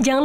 Jangan